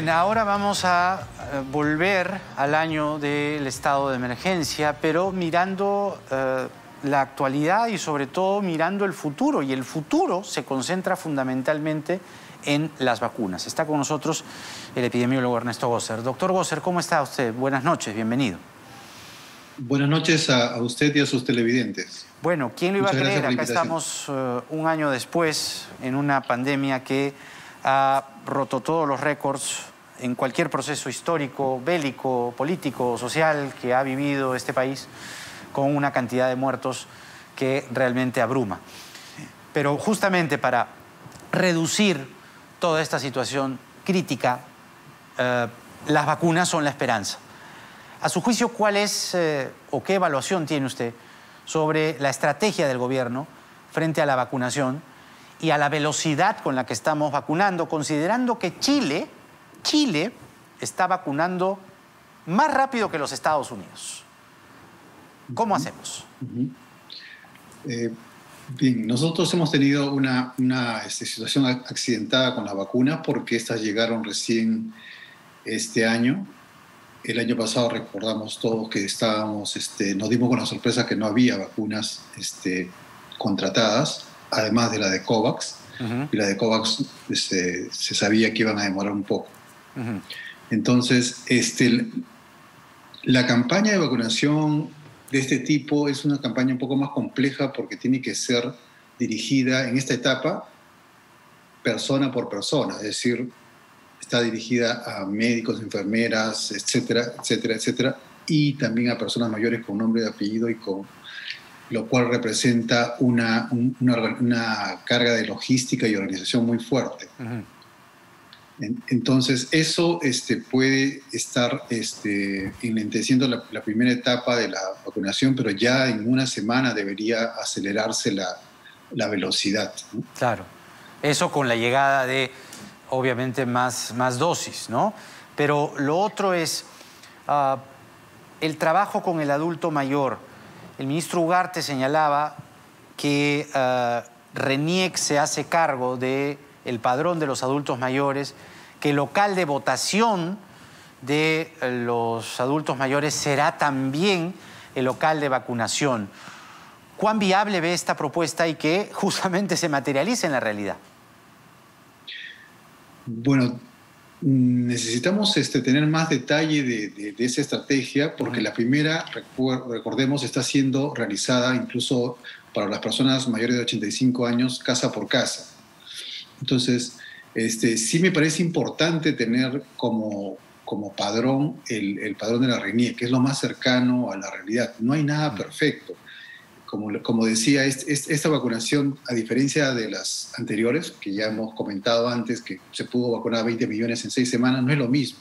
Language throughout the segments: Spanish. Bien, ahora vamos a volver al año del estado de emergencia, pero mirando la actualidad y sobre todo mirando el futuro. Y el futuro se concentra fundamentalmente en las vacunas. Está con nosotros el epidemiólogo Ernesto Gozzer. Doctor Gozzer, ¿cómo está usted? Buenas noches, bienvenido. Buenas noches a usted y a sus televidentes. Bueno, ¿quién lo iba a creer? Acá estamos un año después en una pandemia que ha roto todos los récords en cualquier proceso histórico, bélico, político, social que ha vivido este país, con una cantidad de muertos que realmente abruma. Pero justamente para reducir toda esta situación crítica, las vacunas son la esperanza. A su juicio, ¿cuál es o qué evaluación tiene usted sobre la estrategia del gobierno frente a la vacunación y a la velocidad con la que estamos vacunando, considerando que Chile está vacunando más rápido que los Estados Unidos? ¿Cómo hacemos? Bien, nosotros hemos tenido una situación accidentada con las vacunas porque estas llegaron recién este año. El año pasado recordamos todos que estábamos, nos dimos con la sorpresa que no había vacunas contratadas, además de la de COVAX. Y la de COVAX se sabía que iban a demorar un poco. Entonces, la campaña de vacunación de este tipo es una campaña un poco más compleja porque tiene que ser dirigida en esta etapa persona por persona, es decir, está dirigida a médicos, enfermeras, etcétera, etcétera, etcétera, y también a personas mayores con nombre y apellido, y con lo cual representa una carga de logística y organización muy fuerte. Entonces, eso puede estar enlenteciendo la primera etapa de la vacunación, pero ya en una semana debería acelerarse la velocidad, ¿no? Claro. Eso con la llegada de, obviamente, más dosis, ¿no? Pero lo otro es el trabajo con el adulto mayor. El ministro Ugarte señalaba que Reniec se hace cargo de el padrón de los adultos mayores, que el local de votación de los adultos mayores será también el local de vacunación. ¿Cuán viable ve esta propuesta y que justamente se materialice en la realidad? Bueno, necesitamos tener más detalle de esa estrategia porque la primera, recordemos, está siendo realizada incluso para las personas mayores de 85 años, casa por casa. Entonces, sí me parece importante tener como padrón el padrón de la Reniec, que es lo más cercano a la realidad. No hay nada perfecto. Como decía, esta vacunación, a diferencia de las anteriores, que ya hemos comentado antes, que se pudo vacunar 20 millones en 6 semanas, no es lo mismo.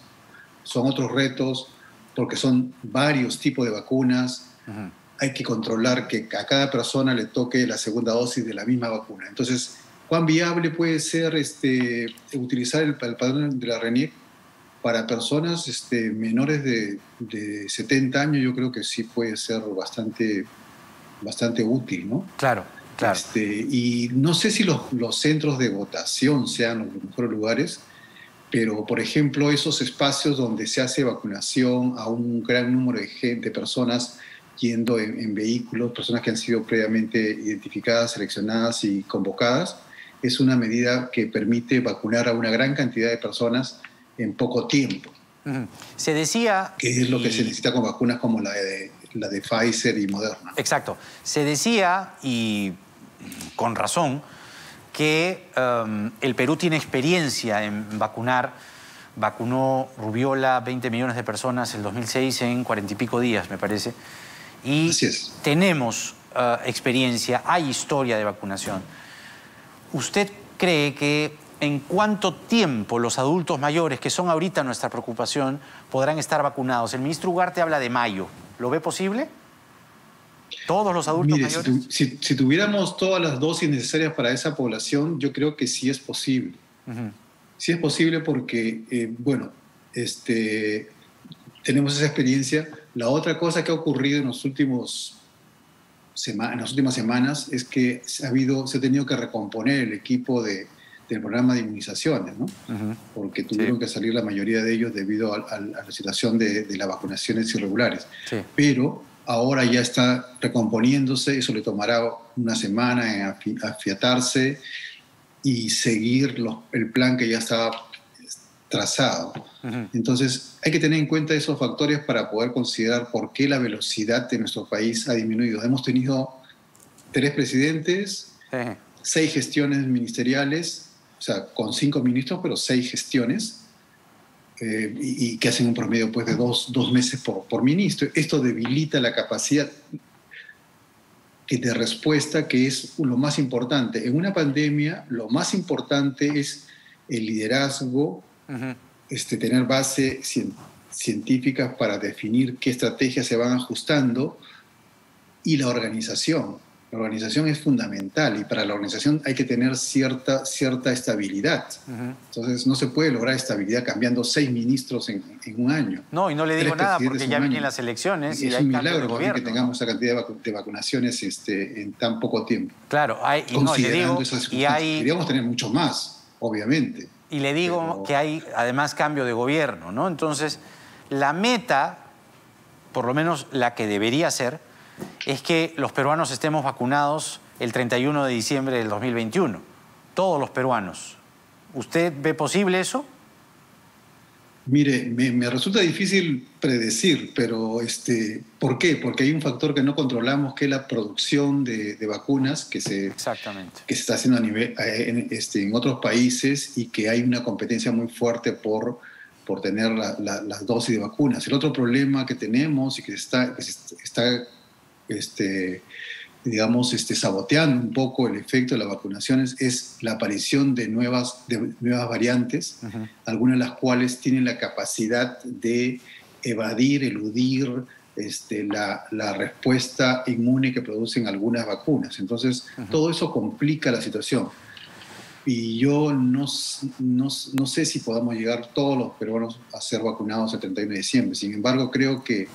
Son otros retos porque son varios tipos de vacunas. Hay que controlar que a cada persona le toque la segunda dosis de la misma vacuna. Entonces, ¿cuán viable puede ser utilizar el padrón de la Reniec para personas menores de 70 años? Yo creo que sí puede ser bastante útil, ¿no? Claro, claro. Y no sé si los centros de votación sean los mejores lugares, pero, por ejemplo, esos espacios donde se hace vacunación a un gran número de gente, personas yendo en vehículos, personas que han sido previamente identificadas, seleccionadas y convocadas, es una medida que permite vacunar a una gran cantidad de personas en poco tiempo. Se decía... Que es lo que se necesita con vacunas como la de Pfizer y Moderna. Exacto. Se decía, y con razón, que el Perú tiene experiencia en vacunar. Vacunó Rubiola 20 millones de personas en 2006 en 40 y pico días, me parece. Y tenemos experiencia, hay historia de vacunación. ¿Usted cree que en cuánto tiempo los adultos mayores, que son ahorita nuestra preocupación, podrán estar vacunados? El ministro Ugarte habla de mayo. ¿Lo ve posible? ¿Todos los adultos mayores? Si tuviéramos todas las dosis necesarias para esa población, yo creo que sí es posible. Sí es posible porque, bueno, tenemos esa experiencia. La otra cosa que ha ocurrido en las últimas semanas es que se ha tenido que recomponer el equipo de del programa de inmunizaciones, ¿no? Uh-huh. Porque tuvieron que salir la mayoría de ellos debido a la situación de las vacunaciones irregulares. Sí. Pero ahora ya está recomponiéndose, eso le tomará una semana en afiatarse y seguir el plan que ya está trazado. Uh-huh. Entonces, hay que tener en cuenta esos factores para poder considerar por qué la velocidad de nuestro país ha disminuido. Hemos tenido 3 presidentes, uh-huh, 6 gestiones ministeriales, o sea, con 5 ministros, pero 6 gestiones, y que hacen un promedio pues, de dos meses por ministro. Esto debilita la capacidad de respuesta, que es lo más importante. En una pandemia, lo más importante es el liderazgo, uh-huh, tener bases científicas para definir qué estrategias se van ajustando, y la organización. La organización es fundamental, y para la organización hay que tener cierta estabilidad. Uh-huh. Entonces, no se puede lograr estabilidad cambiando 6 ministros en un año. No, y no le digo nada porque ya vienen las elecciones. Y es un milagro que tengamos esa cantidad de vacunaciones en tan poco tiempo. Claro, hay, y considerando no, le digo, esas y hay, queríamos tener mucho más, obviamente. Y le digo que hay, además, cambio de gobierno, ¿no? Entonces, la meta, por lo menos la que debería ser, es que los peruanos estemos vacunados el 31 de diciembre del 2021. Todos los peruanos. ¿Usted ve posible eso? Mire, me resulta difícil predecir, pero ¿por qué? Porque hay un factor que no controlamos, que es la producción de vacunas que se está haciendo a nivel, en otros países, y que hay una competencia muy fuerte por tener las dosis de vacunas. El otro problema que tenemos y que está saboteando un poco el efecto de las vacunaciones es la aparición de nuevas variantes, uh-huh, algunas de las cuales tienen la capacidad de eludir la respuesta inmune que producen algunas vacunas. Entonces, uh-huh, todo eso complica la situación. Y yo no sé si podamos llegar todos los peruanos a ser vacunados el 31 de diciembre. Sin embargo, creo que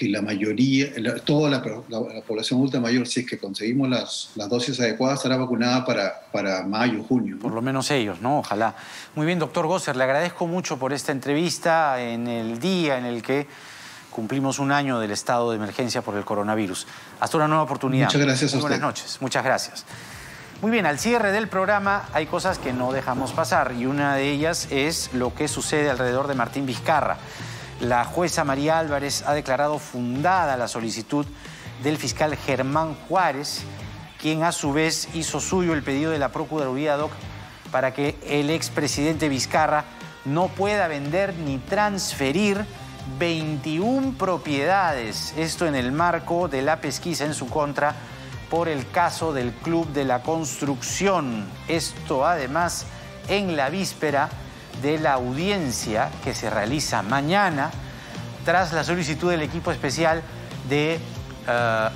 la mayoría, toda la población adulta mayor, si es que conseguimos las dosis adecuadas, estará vacunada para mayo, junio, ¿no? Por lo menos ellos, ¿no? Ojalá. Muy bien, doctor Gozzer, le agradezco mucho por esta entrevista en el día en el que cumplimos un año del estado de emergencia por el coronavirus. Hasta una nueva oportunidad. Muchas gracias a usted. Buenas noches. Muchas gracias. Muy bien, al cierre del programa hay cosas que no dejamos pasar, y una de ellas es lo que sucede alrededor de Martín Vizcarra. La jueza María Álvarez ha declarado fundada la solicitud del fiscal Germán Juárez, quien a su vez hizo suyo el pedido de la Procuraduría Ad Hoc para que el expresidente Vizcarra no pueda vender ni transferir 21 propiedades. Esto en el marco de la pesquisa en su contra por el caso del Club de la Construcción. Esto además en la víspera de la audiencia que se realiza mañana tras la solicitud del equipo especial de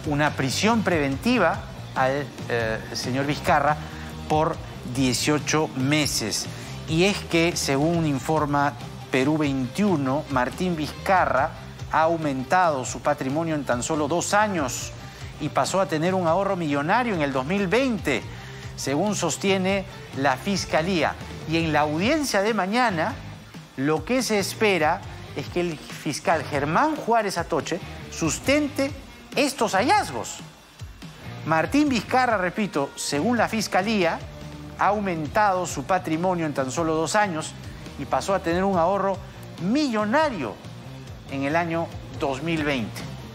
una prisión preventiva al señor Vizcarra por 18 meses. Y es que, según informa Perú 21, Martín Vizcarra ha aumentado su patrimonio en tan solo 2 años y pasó a tener un ahorro millonario en el 2020, según sostiene la Fiscalía. Y en la audiencia de mañana, lo que se espera es que el fiscal Germán Juárez Atoche sustente estos hallazgos. Martín Vizcarra, repito, según la Fiscalía, ha aumentado su patrimonio en tan solo 2 años y pasó a tener un ahorro millonario en el año 2020.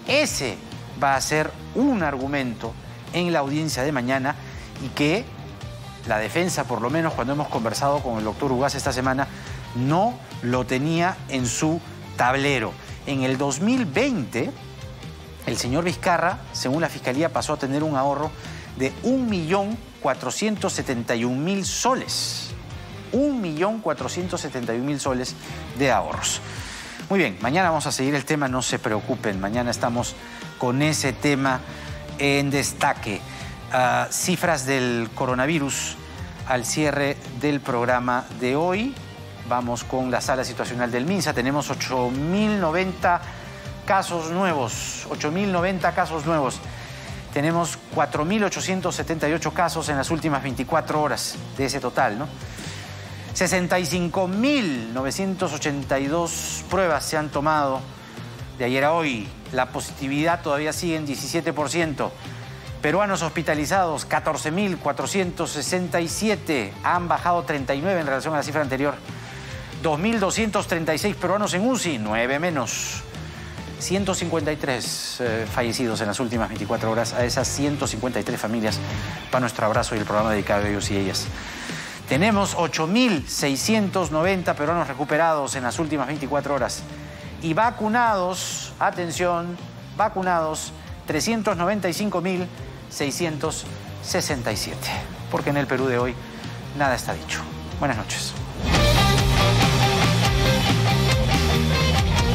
Ese va a ser un argumento en la audiencia de mañana, y que la defensa, por lo menos cuando hemos conversado con el doctor Ugaz esta semana, no lo tenía en su tablero. En el 2020, el señor Vizcarra, según la Fiscalía, pasó a tener un ahorro de 1.471.000 soles. 1.471.000 soles de ahorros. Muy bien, mañana vamos a seguir el tema, no se preocupen. Mañana estamos con ese tema en destaque. Cifras del coronavirus al cierre del programa de hoy. Vamos con la sala situacional del MINSA. Tenemos 8.090 casos nuevos. tenemos 4.878 casos en las últimas 24 horas de ese total, ¿no? 65.982 pruebas se han tomado de ayer a hoy. La positividad todavía sigue en 17%. Peruanos hospitalizados, 14.467. Han bajado 39 en relación a la cifra anterior. 2.236 peruanos en UCI, 9 menos. 153 fallecidos en las últimas 24 horas. A esas 153 familias va nuestro abrazo y el programa dedicado a ellos y ellas. Tenemos 8.690 peruanos recuperados en las últimas 24 horas. Y vacunados, atención, vacunados, 395.667. Porque en el Perú de hoy nada está dicho. Buenas noches.